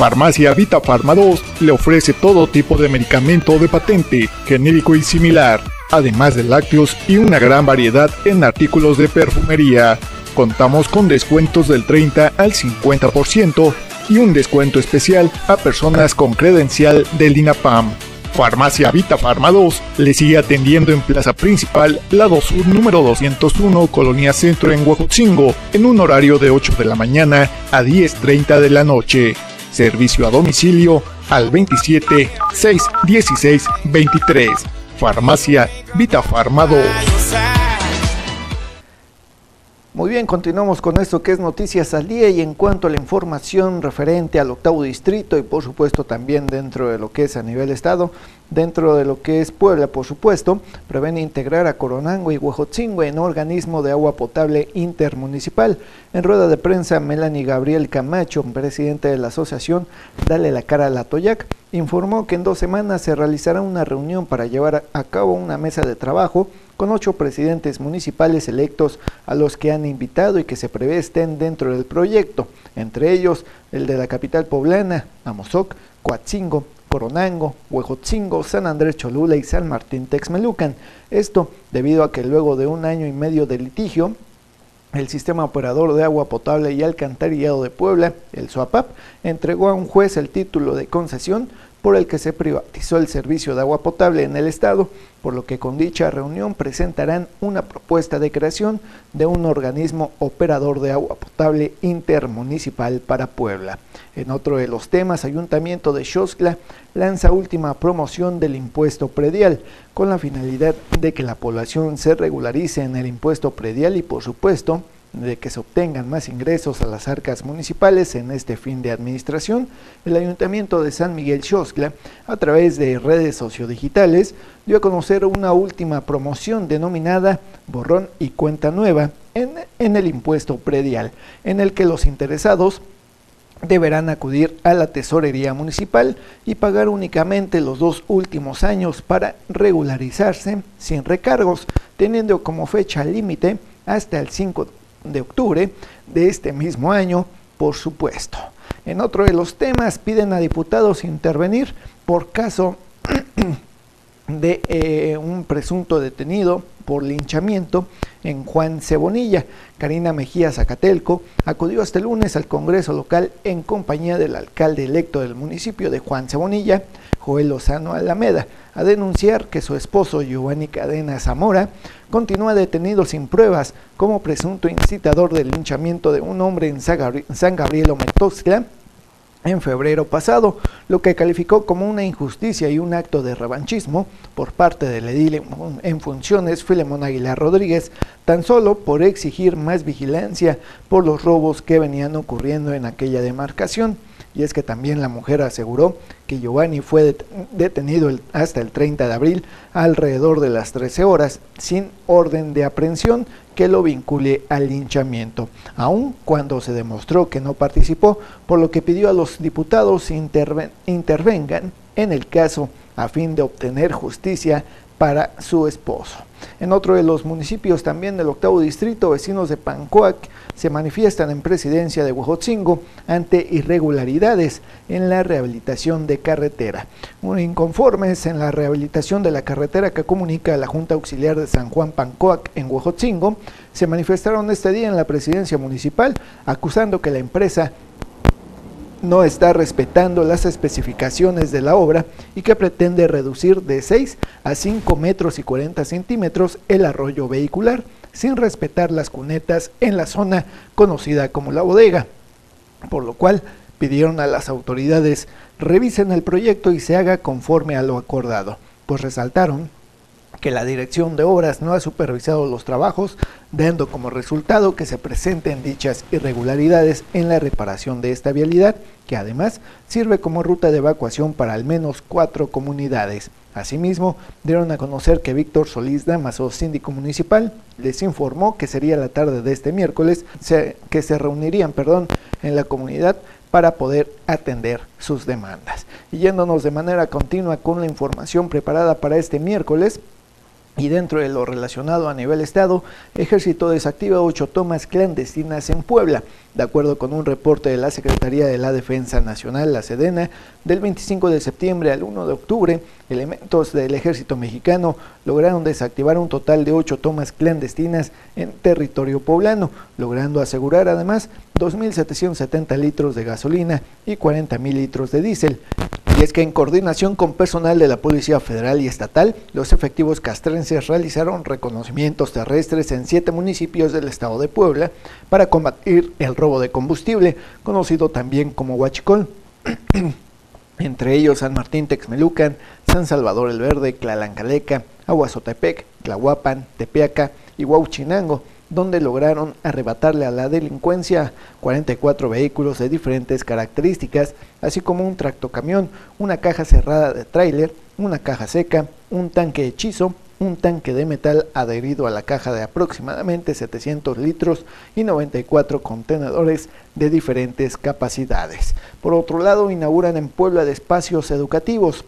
Farmacia Vita Pharma 2 le ofrece todo tipo de medicamento de patente, genérico y similar, además de lácteos y una gran variedad en artículos de perfumería. Contamos con descuentos del 30 al 50% y un descuento especial a personas con credencial del INAPAM. Farmacia Vita Pharma 2 le sigue atendiendo en Plaza Principal, lado sur número 201, Colonia Centro en Huejotzingo, en un horario de 8 de la mañana a 10:30 de la noche. Servicio a domicilio al 27 616 23. Farmacia Vita Pharma 2. Muy bien, continuamos con esto que es Noticias al Día, y en cuanto a la información referente al octavo distrito y por supuesto también dentro de lo que es a nivel estado, dentro de lo que es Puebla, por supuesto, prevén integrar a Coronango y Huejotzingo en organismo de agua potable intermunicipal. En rueda de prensa, Melanie Gabriel Camacho, presidente de la asociación Dale la Cara a la Toyac, informó que en 2 semanas se realizará una reunión para llevar a cabo una mesa de trabajo con 8 presidentes municipales electos a los que han invitado y que se prevé estén dentro del proyecto, entre ellos el de la capital poblana, Amozoc, Coatzingo, Coronango, Huejotzingo, San Andrés Cholula y San Martín Texmelucan. Esto debido a que luego de 1 año y medio de litigio, el Sistema Operador de Agua Potable y Alcantarillado de Puebla, el SOAPAP, entregó a un juez el título de concesión por el que se privatizó el servicio de agua potable en el estado, por lo que con dicha reunión presentarán una propuesta de creación de un organismo operador de agua potable intermunicipal para Puebla. En otro de los temas, Ayuntamiento de Xoxtla lanza última promoción del impuesto predial con la finalidad de que la población se regularice en el impuesto predial y por supuesto de que se obtengan más ingresos a las arcas municipales en este fin de administración. El Ayuntamiento de San Miguel Xoxtla, a través de redes sociodigitales, dio a conocer una última promoción denominada Borrón y Cuenta Nueva en el impuesto predial, en el que los interesados deberán acudir a la tesorería municipal y pagar únicamente los 2 últimos años para regularizarse sin recargos, teniendo como fecha límite hasta el 5 de octubre de este mismo año, por supuesto. En otro de los temas, piden a diputados intervenir por caso de un presunto detenido por linchamiento en Juan C. Bonilla. Karina Mejía Zacatelco acudió este lunes al Congreso local en compañía del alcalde electo del municipio de Juan C. Bonilla, Joel Lozano Alameda, a denunciar que su esposo Giovanni Cadena Zamora continúa detenido sin pruebas como presunto incitador del linchamiento de un hombre en San Gabriel Ometóxila en febrero pasado, lo que calificó como una injusticia y un acto de revanchismo por parte del edil en funciones Filemón Aguilar Rodríguez, tan solo por exigir más vigilancia por los robos que venían ocurriendo en aquella demarcación. Y es que también la mujer aseguró que Giovanni fue detenido hasta el 30 de abril alrededor de las 13 horas sin orden de aprehensión que lo vincule al linchamiento, aun cuando se demostró que no participó, por lo que pidió a los diputados intervengan en el caso a fin de obtener justicia para su esposo. En otro de los municipios también del octavo distrito, vecinos de Pancoac se manifiestan en Presidencia de Huejotzingo ante irregularidades en la rehabilitación de carretera. Muy inconformes en la rehabilitación de la carretera que comunica a la Junta Auxiliar de San Juan Pancoac en Huejotzingo, se manifestaron este día en la Presidencia Municipal acusando que la empresa no está respetando las especificaciones de la obra y que pretende reducir de 6 a 5 metros y 40 centímetros el arroyo vehicular, sin respetar las cunetas en la zona conocida como la bodega, por lo cual pidieron a las autoridades revisen el proyecto y se haga conforme a lo acordado, pues resaltaron que la Dirección de Obras no ha supervisado los trabajos, dando como resultado que se presenten dichas irregularidades en la reparación de esta vialidad, que además sirve como ruta de evacuación para al menos 4 comunidades. Asimismo, dieron a conocer que Víctor Solís Damaso, síndico municipal, les informó que sería la tarde de este miércoles que se reunirían, en la comunidad para poder atender sus demandas. Y yéndonos de manera continua con la información preparada para este miércoles, Y dentro de lo relacionado a nivel estado, Ejército desactiva 8 tomas clandestinas en Puebla. De acuerdo con un reporte de la Secretaría de la Defensa Nacional, la Sedena, del 25 de septiembre al 1 de octubre, elementos del Ejército Mexicano lograron desactivar un total de 8 tomas clandestinas en territorio poblano, logrando asegurar además 2.770 litros de gasolina y 40.000 litros de diésel. Y es que en coordinación con personal de la Policía Federal y Estatal, los efectivos castrenses realizaron reconocimientos terrestres en 7 municipios del estado de Puebla para combatir el robo de combustible, conocido también como huachicol, entre ellos San Martín Texmelucan, San Salvador el Verde, Tlalancaleca, Aguazotepec, Tlahuapan, Tepeaca y Huejotzingo, donde lograron arrebatarle a la delincuencia 44 vehículos de diferentes características, así como un tractocamión, una caja cerrada de tráiler, una caja seca, un tanque hechizo, un tanque de metal adherido a la caja de aproximadamente 700 litros y 94 contenedores de diferentes capacidades. Por otro lado, inauguran en Puebla de espacios educativos.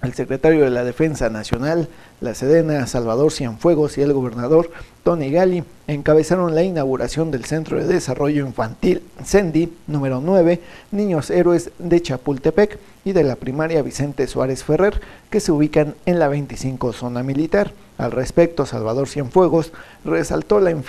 El secretario de la Defensa Nacional, la Sedena, Salvador Cienfuegos, y el gobernador Tony Gali encabezaron la inauguración del Centro de Desarrollo Infantil CENDI número 9, Niños Héroes de Chapultepec, y de la primaria Vicente Suárez Ferrer, que se ubican en la 25 Zona Militar. Al respecto, Salvador Cienfuegos resaltó la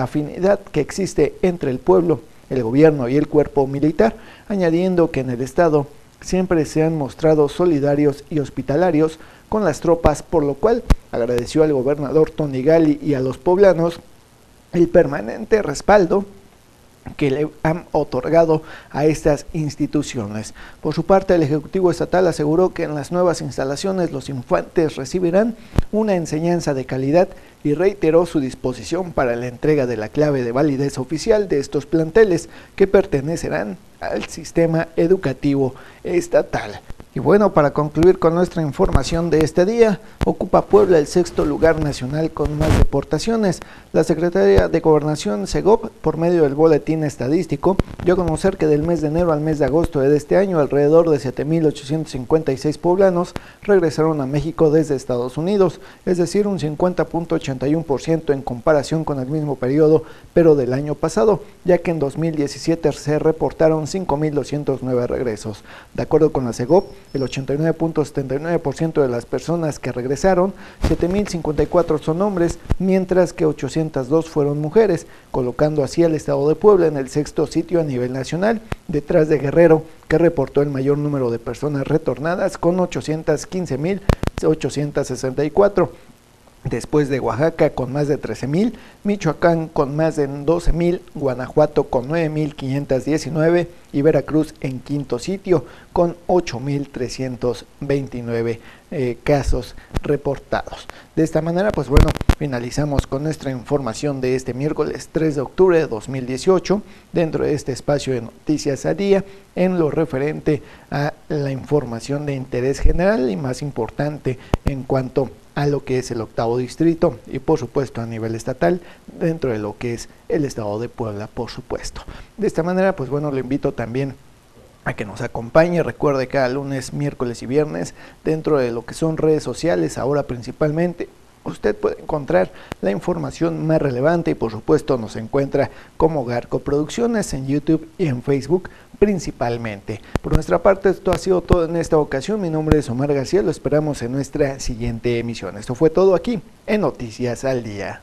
afinidad que existe entre el pueblo, el gobierno y el cuerpo militar, añadiendo que en el estado siempre se han mostrado solidarios y hospitalarios con las tropas, por lo cual agradeció al gobernador Tony Gali y a los poblanos el permanente respaldo que le han otorgado a estas instituciones. Por su parte, el Ejecutivo Estatal aseguró que en las nuevas instalaciones los infantes recibirán una enseñanza de calidad y reiteró su disposición para la entrega de la clave de validez oficial de estos planteles que pertenecerán al sistema educativo estatal. Y bueno, para concluir con nuestra información de este día, ocupa Puebla el 6º lugar nacional con más deportaciones. La Secretaría de Gobernación, Segob, por medio del boletín estadístico, dio a conocer que del mes de enero al mes de agosto de este año, alrededor de 7.856 poblanos regresaron a México desde Estados Unidos, es decir, un 50.81% en comparación con el mismo periodo, pero del año pasado, ya que en 2017 se reportaron 5.209 regresos. De acuerdo con la Segob, el 89.79% de las personas que regresaron, 7.054 son hombres, mientras que 802 fueron mujeres, colocando así al estado de Puebla en el 6º sitio a nivel nacional, detrás de Guerrero, que reportó el mayor número de personas retornadas con 815.864. Después de Oaxaca con más de 13.000, Michoacán con más de 12.000, Guanajuato con 9.519 y Veracruz en 5º sitio con 8.329 casos reportados. De esta manera, pues bueno, finalizamos con nuestra información de este miércoles 3 de octubre de 2018 dentro de este espacio de Noticias a Día en lo referente a la información de interés general y más importante en cuanto a lo que es el 8º distrito y por supuesto a nivel estatal dentro de lo que es el estado de Puebla, por supuesto. De esta manera, pues bueno, lo invito también a que nos acompañe, recuerde cada lunes, miércoles y viernes dentro de lo que son redes sociales, ahora principalmente usted puede encontrar la información más relevante y por supuesto nos encuentra como Garco Producciones en YouTube y en Facebook principalmente. Por nuestra parte, esto ha sido todo en esta ocasión. Mi nombre es Omar García, lo esperamos en nuestra siguiente emisión. Esto fue todo aquí en Noticias al Día.